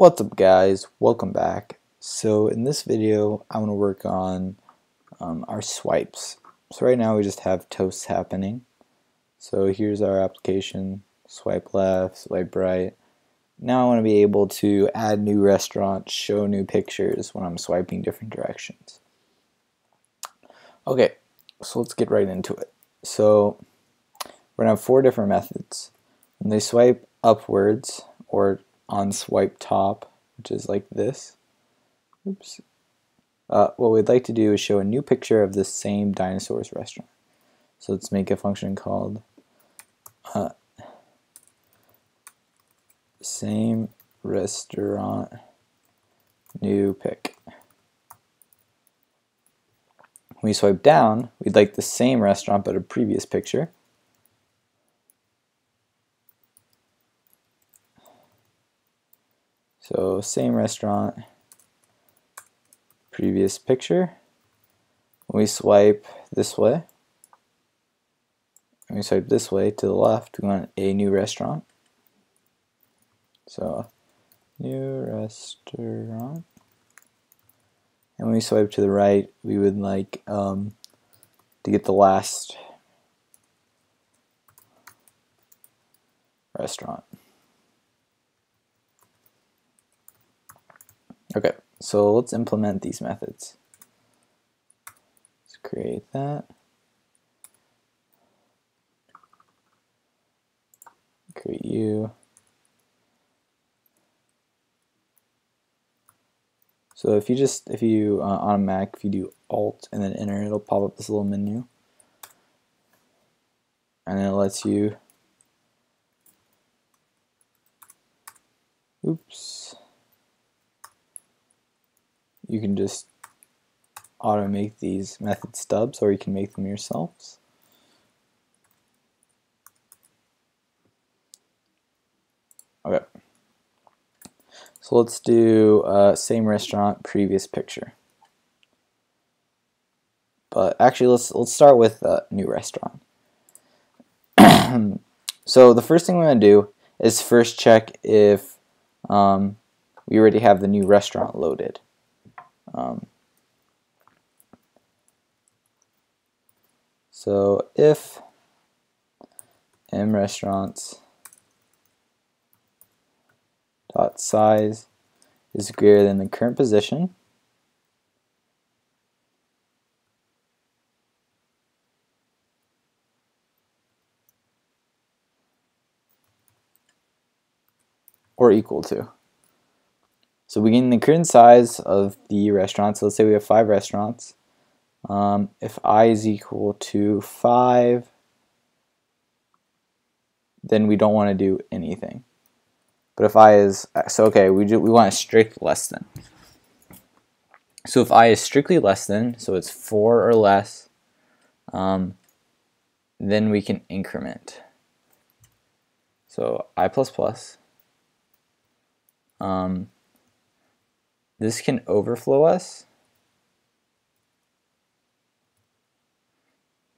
What's up guys, welcome back. So in this video I want to work on our swipes. So right now we just have toasts happening. So here's our application, swipe left, swipe right. Now I want to be able to add new restaurants, show new pictures when I'm swiping different directions. Okay, so let's get right into it. So we're gonna have four different methods. When they swipe upwards or on swipe top, which is like this, oops. What we'd like to do is show a new picture of the same dinosaur's restaurant. So let's make a function called same restaurant new pic. When we swipe down, we'd like the same restaurant but a previous picture. So same restaurant, previous picture. When we swipe this way, and we swipe this way to the left, we want a new restaurant. So new restaurant. And when we swipe to the right, we would like to get the last restaurant. Okay, so let's implement these methods. Let's create that. Create you. So if you on a Mac, if you do Alt and then Enter, it'll pop up this little menu, and it lets you. Oops. You can just auto make these method stubs, or you can make them yourselves. Okay, so let's do same restaurant, previous picture. But actually, let's start with new restaurant. So the first thing we're gonna do is first check if we already have the new restaurant loaded. So if mRestaurants.size is greater than the current position, or equal to. So we get the current size of the restaurant. So let's say we have 5 restaurants. If I is equal to 5, then we don't want to do anything. But if I is, so okay, we want a strict less than. So if I is strictly less than, so it's 4 or less, then we can increment. So I plus plus. This can overflow us,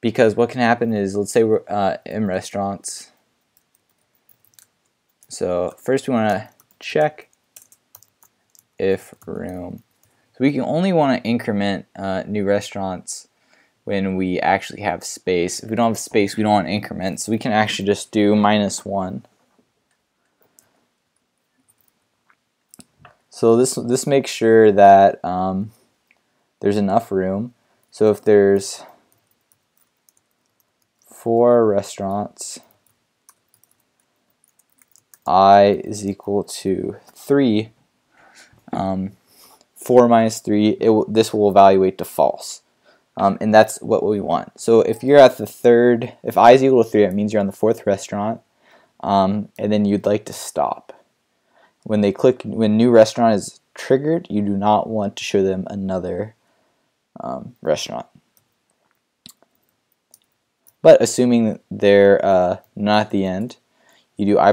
because what can happen is, let's say we're in restaurants. So first we want to check if room. So we can only want to increment new restaurants when we actually have space. If we don't have space, we don't want to increment. So we can actually just do -1. So this makes sure that there's enough room. So if there's 4 restaurants, I is equal to 3. 4 minus 3, this will evaluate to false, and that's what we want. So if you're at the third, if I is equal to 3, it means you're on the 4th restaurant, and then you'd like to stop. When they click, when new restaurant is triggered, you do not want to show them another restaurant. But assuming they're not at the end, you do I++,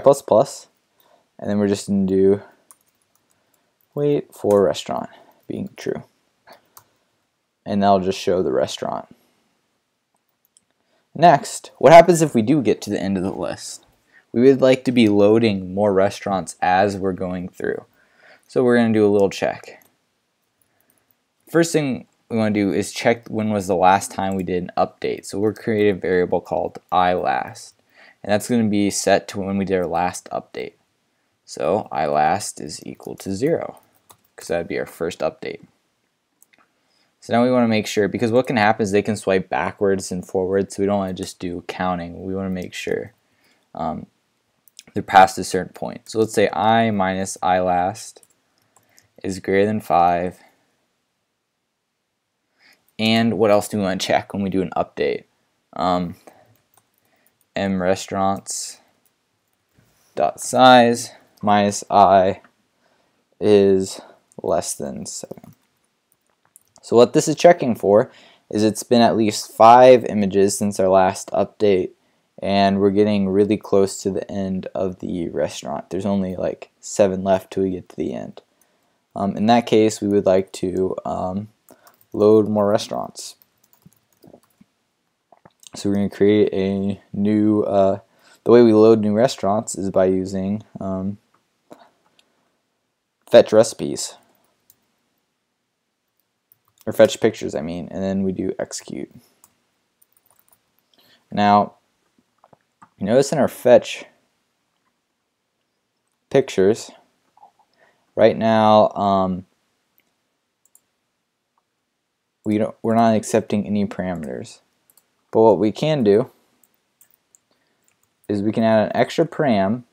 and then we're just going to do wait for restaurant being true. And that'll just show the restaurant. Next, what happens if we do get to the end of the list? We would like to be loading more restaurants as we're going through. So we're going to do a little check. First thing we want to do is check when was the last time we did an update. So we're creating a variable called ILast, and that's going to be set to when we did our last update. So ILast is equal to 0 because that would be our first update. So now we want to make sure, because what can happen is they can swipe backwards and forwards, so we don't want to just do counting. We want to make sure they're past a certain point. So let's say I minus ILast is greater than 5. And what else do we want to check when we do an update? mRestaurants.size minus I is less than 7. So what this is checking for is it's been at least 5 images since our last update, and we're getting really close to the end of the restaurant. There's only like 7 left till we get to the end. In that case, we would like to load more restaurants. So we're going to create a new, the way we load new restaurants is by using fetch recipes, or fetch pictures I mean, and then we do execute. Now notice in our fetch pictures right now we're not accepting any parameters, but what we can do is we can add an extra param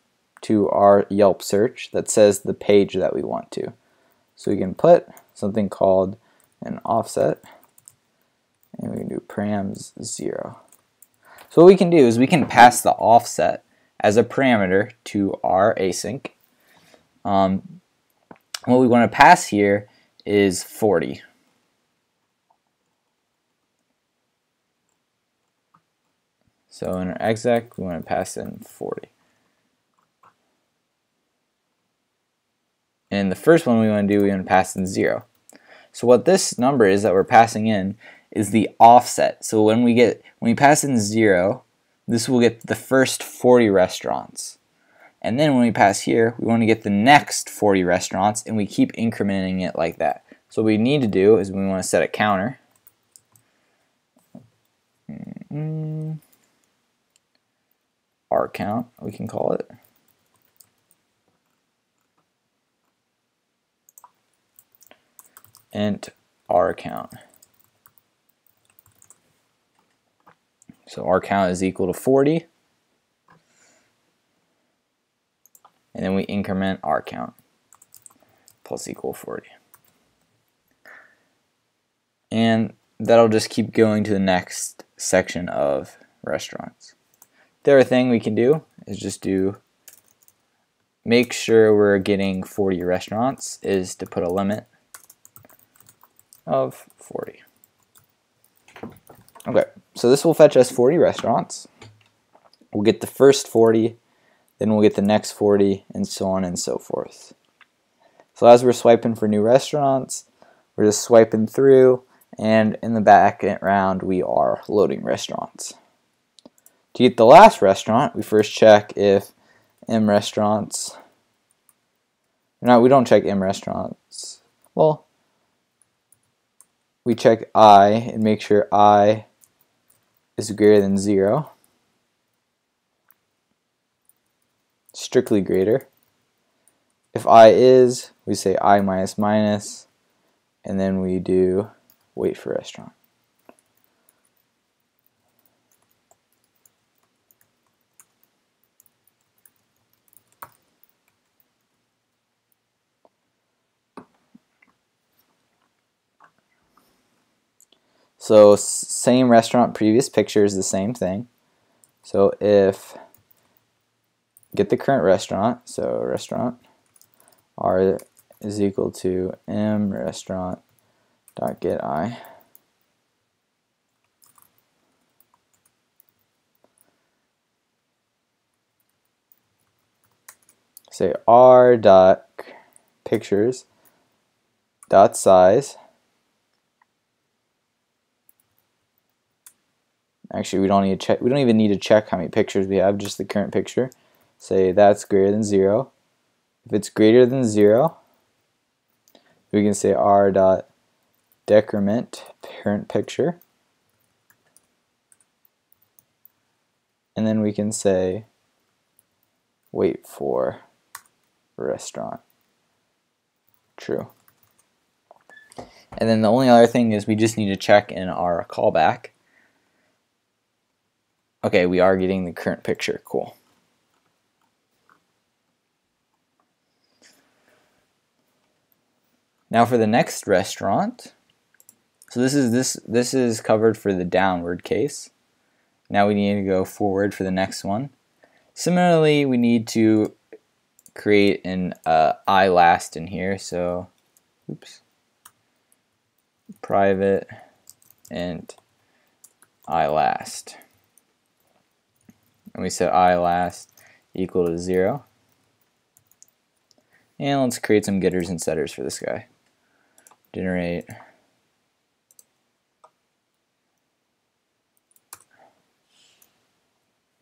to our Yelp search that says the page that we want to. So we can put something called an offset, and we can do params 0. So what we can do is we can pass the offset as a parameter to our async. What we want to pass here is 40. So in our exec, we want to pass in 40. And the first one we want to do, we want to pass in 0. So what this number is that we're passing in is the offset. So when we pass in 0, this will get the first 40 restaurants. And then when we pass here, we want to get the next 40 restaurants, and we keep incrementing it like that. So what we need to do is we want to set a counter. Our count, we can call it. Int our count. So our count is equal to 40, and then we increment our count plus equal 40, and that'll just keep going to the next section of restaurants. The other thing we can do is just do make sure we're getting 40 restaurants is to put a limit of 40. Okay, so this will fetch us 40 restaurants. We'll get the first 40, then we'll get the next 40, and so on and so forth. So as we're swiping for new restaurants, we're just swiping through, and in the back round we are loading restaurants. To get the last restaurant, we first check if mRestaurants. No, we don't check mRestaurants. Well, we check I and make sure I is greater than 0, strictly greater. If I is, we say I minus minus, and then we do wait for restaurant. So same restaurant, previous picture is the same thing. So if get the current restaurant, so restaurant r is equal to mRestaurant dot get I. Say r dot pictures dot size. Actually, we don't need to check. We don't even need to check how many pictures we have. Just the current picture. Say that's greater than 0. If it's greater than 0, we can say r.decrement parent picture, and then we can say wait for restaurant true. And then the only other thing is we just need to check in our callback. Okay, we are getting the current picture, cool. Now for the next restaurant, so this is covered for the downward case. Now we need to go forward for the next one. Similarly, we need to create an I last in here, so oops, private int I last, and we set I last equal to 0. And let's create some getters and setters for this guy. Generate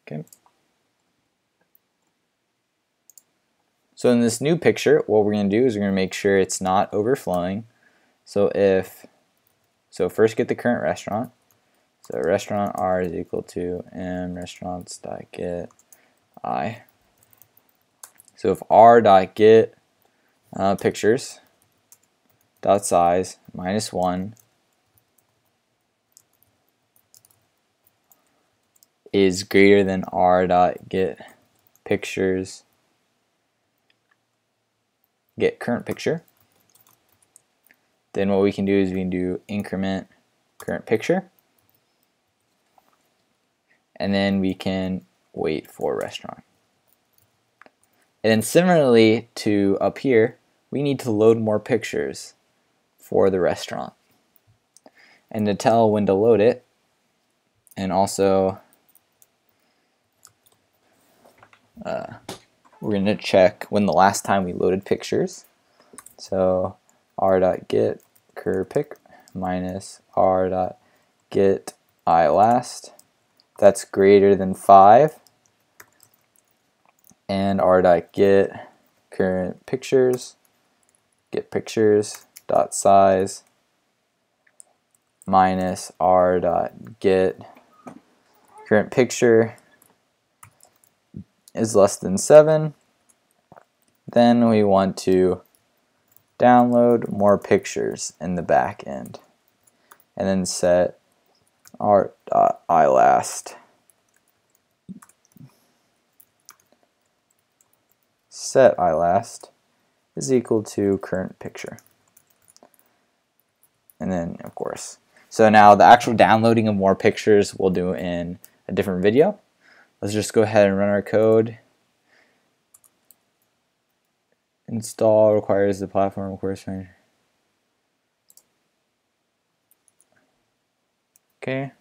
okay. So in this new picture, what we're going to do is we're going to make sure it's not overflowing. So first get the current restaurant. So restaurant r is equal to m restaurants.get I. So if r.get pictures dot size -1 is greater than r.get pictures get current picture, then what we can do is we can do increment current picture, and then we can wait for restaurant. And then similarly to up here, we need to load more pictures for the restaurant, and to tell when to load it, and also we're going to check when the last time we loaded pictures. So r.get cur pic minus r.get I last. That's greater than 5. And r.get current pictures, get pictures dot size minus r.get current picture is less than 7. Then we want to download more pictures in the back end, and then set r.ilast set ilast is equal to current picture, and then of course. So now the actual downloading of more pictures we'll do in a different video. Let's just go ahead and run our code. Install requires the platform requires. Okay,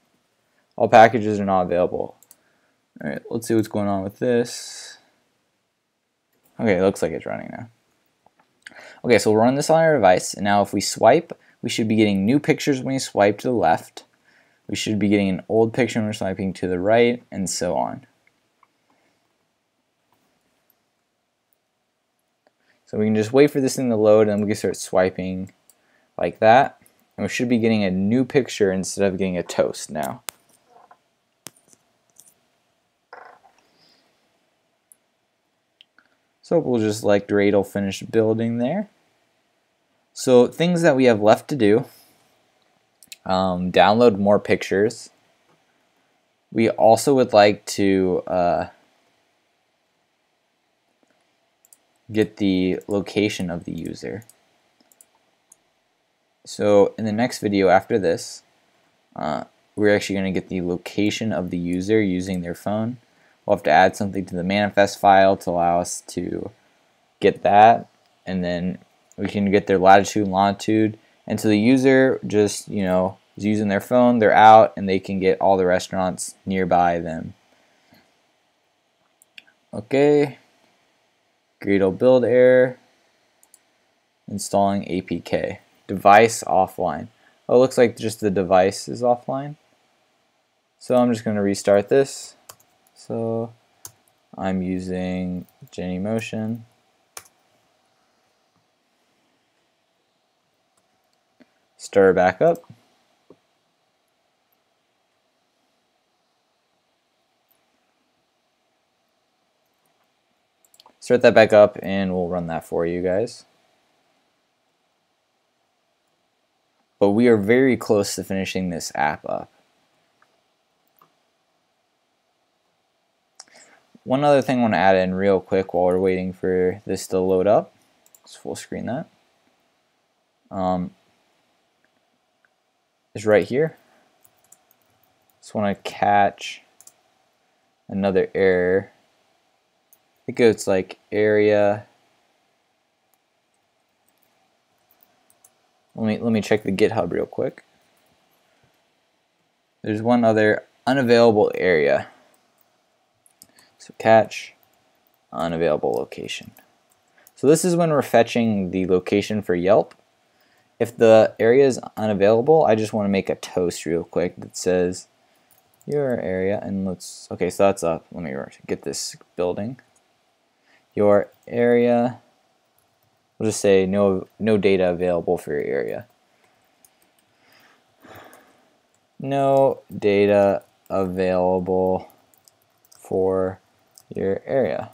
all packages are not available. All right, let's see what's going on with this. Okay, it looks like it's running now. Okay, so we'll run this on our device, and now if we swipe, we should be getting new pictures when we swipe to the left. We should be getting an old picture when we're swiping to the right, and so on. So we can just wait for this thing to load, and we can start swiping like that. And we should be getting a new picture instead of getting a toast now. So we'll just let Gradle finish building there. So things that we have left to do, download more pictures. We also would like to get the location of the user. So in the next video after this, we're actually going to get the location of the user using their phone. We'll have to add something to the manifest file to allow us to get that, and then we can get their latitude and longitude. And so the user just, you know, is using their phone, they're out, and they can get all the restaurants nearby them. Okay, Gradle build error, installing APK, device offline. Oh, it looks like just the device is offline. So I'm just going to restart this. So I'm using Genymotion. stir back up. Stir that back up and we'll run that for you guys. But we are very close to finishing this app up. One other thing I want to add in real quick while we're waiting for this to load up. Let's full screen that. Is right here. Just want to catch another error. I think it's like area. Let me check the GitHub real quick. There's one other unavailable area. So catch unavailable location. So this is when we're fetching the location for Yelp. If the area is unavailable, I just want to make a toast real quick that says your area, and let's, okay, so that's up. Let me get this building. Your area, we'll just say no data available for your area. No data available for your area.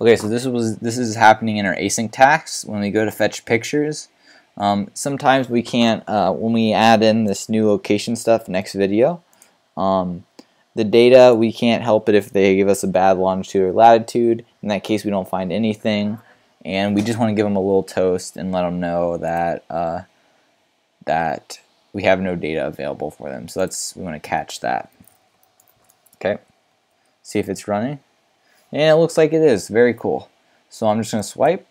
Okay, so this is happening in our async tags when we go to fetch pictures. Sometimes we can't when we add in this new location stuff next video. The data, we can't help it if they give us a bad longitude or latitude. In that case, we don't find anything, and we just want to give them a little toast and let them know that that we have no data available for them. So we want to catch that. Okay, see if it's running. And it looks like it is. Very cool. So I'm just going to swipe.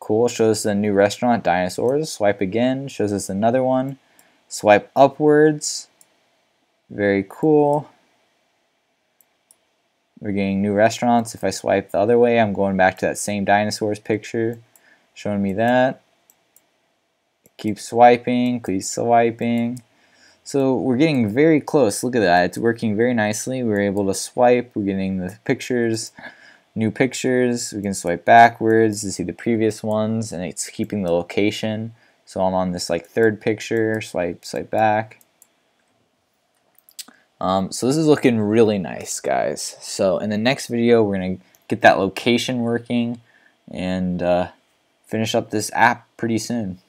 Cool. Shows us a new restaurant, Dinosaurs. Swipe again. Shows us another one. Swipe upwards. Very cool. We're getting new restaurants. If I swipe the other way, I'm going back to that same Dinosaurs picture. Showing me that. Keep swiping. Keep swiping. So we're getting very close. Look at that. It's working very nicely. We're able to swipe. We're getting the pictures, new pictures. We can swipe backwards to see the previous ones, and it's keeping the location. So I'm on this like third picture. Swipe, swipe back. So this is looking really nice, guys. So in the next video, we're going to get that location working and finish up this app pretty soon.